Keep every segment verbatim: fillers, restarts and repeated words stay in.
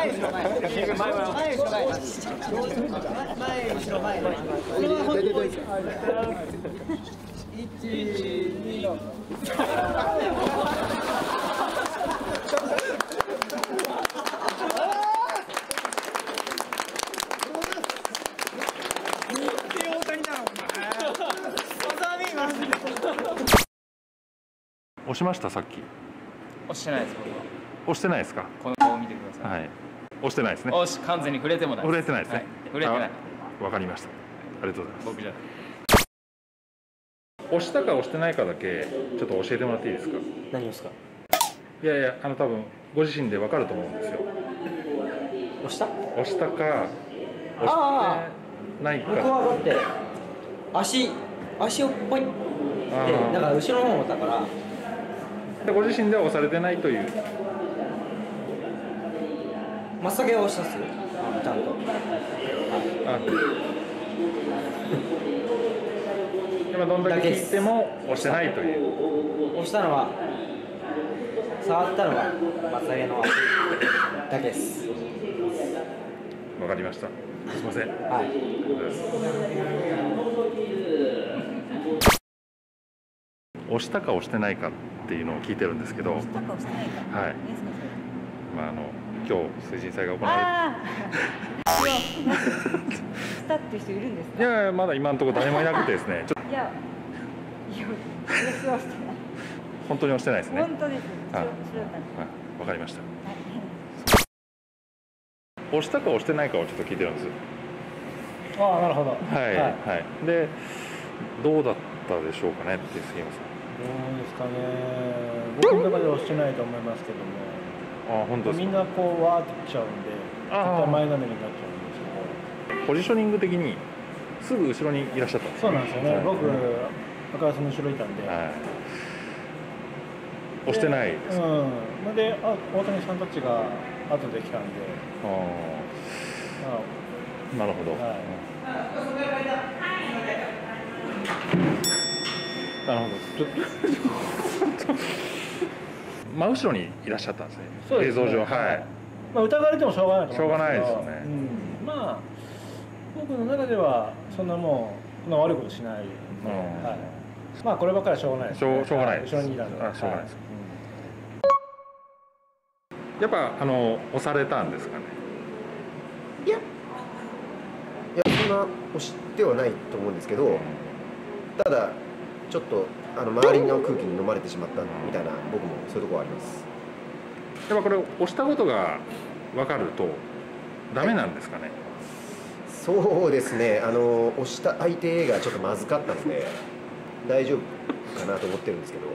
押しましたさっき。押してないです僕は。押してないですか。この顔を見てください。はい。押してないですね。押し完全に触れてもない。触れてないですね。触れてない。わかりました。ありがとうございます。僕じゃない。押したか押してないかだけちょっと教えてもらっていいですか。何ですか。いやいやあの多分ご自身でわかると思うんですよ。押した？押したか押してないか。僕はだって足足をポインってだから後ろの方だから。ご自身では押されてないという真っ先は押したっすよちゃんと今どんだけ聞いても押してないという押したのは触ったのは真っ先のだけです。わかりました。すいません。はい押したか押してないかっていうのを聞いてるんですけど、はい。まああの今日水神祭が行われて、したって人いるんですか？いやまだ今のところ誰もいなくてですね。いや、いや、押してない。本当に押してないですね。本当です。はい。わかりました。押したか押してないかをちょっと聞いてるんです。ああなるほど。はいはい。でどうだったでしょうかねって杉山さん。どうですかね。僕の中では押してないと思いますけども。あ、本当ですか。みんなこうわーって来ちゃうんで、絶対前のめりになっちゃうんですけど。ポジショニング的にすぐ後ろにいらっしゃったんですか。そうなんですよね。僕赤川さんの後ろいたんで。押してないですか。うん。で、あ、大谷さんたちが後で来たんで。ああ。なるほど。なるほど。真後ろにいらっしゃったんですね。映像上、はい。まあ疑われてもしょうがないと思いますけど。しょうがないですよね。まあ僕の中ではそんなもうそんな悪いことしない。はい。まあこればっかりはしょうがないです。しょうがないです。後ろにいらっしゃった。しょうがないです。やっぱあの押されたんですかね。いや、いやそんな押してはないと思うんですけど、ただ。ちょっとあの周りの空気に飲まれてしまったみたいな僕もそういうところあります。やっぱこれ押したことが分かるとダメなんですかね、はい、そうですね。あの押した相手がちょっとまずかったんで大丈夫かなと思ってるんですけどち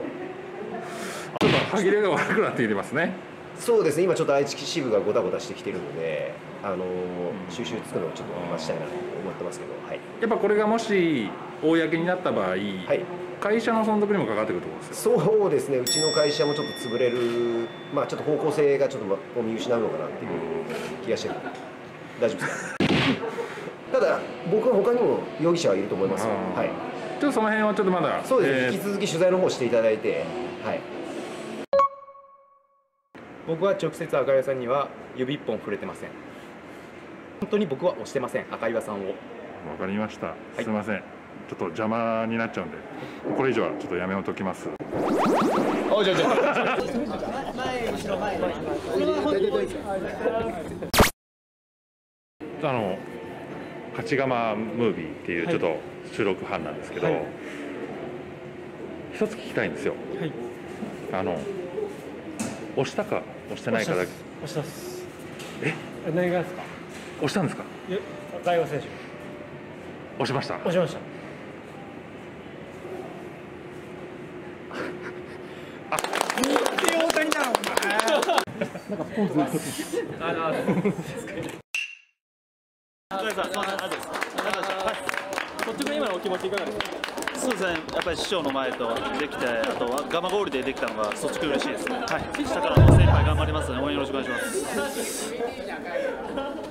ょっと歯切れが悪くなってきてますね。そうですね。今ちょっと愛知支部がごたごたしてきてるのであの収集つくのをちょっと待ちたいなと思ってますけど、はい、やっぱこれがもし公になった場合、はい会社の存続にもかかってくるところですよ。そうですね。うちの会社もちょっと潰れる、まあちょっと方向性がちょっと見失うのかなっていう気がしてる。大丈夫ですか。ただ僕は他にも容疑者はいると思いますよ。はい。ちょっとその辺はちょっとまだ。そうですね。えー、引き続き取材の方していただいて、はい。僕は直接赤岩さんには指一本触れてません。本当に僕は押してません。赤岩さんを。わかりました。すみません。はいちょっと邪魔になっちゃうんで、これ以上はちょっとやめようときます。おじゃじゃ。前後ろ前。あの勝ち釜ムービーっていうちょっと収録班なんですけど、はい、一つ聞きたいんですよ。はい、あの押したか押してないかだけ。押したっす。え？何がですか？押したんですか？え、大和選手。押しました。押しました。なんかポーズのそうですね、やっぱり師匠の前とできて、あとはガマゴールでできたのが率直嬉しいですね。はい、下からも精一杯頑張りますので、応援よろしくお願いします。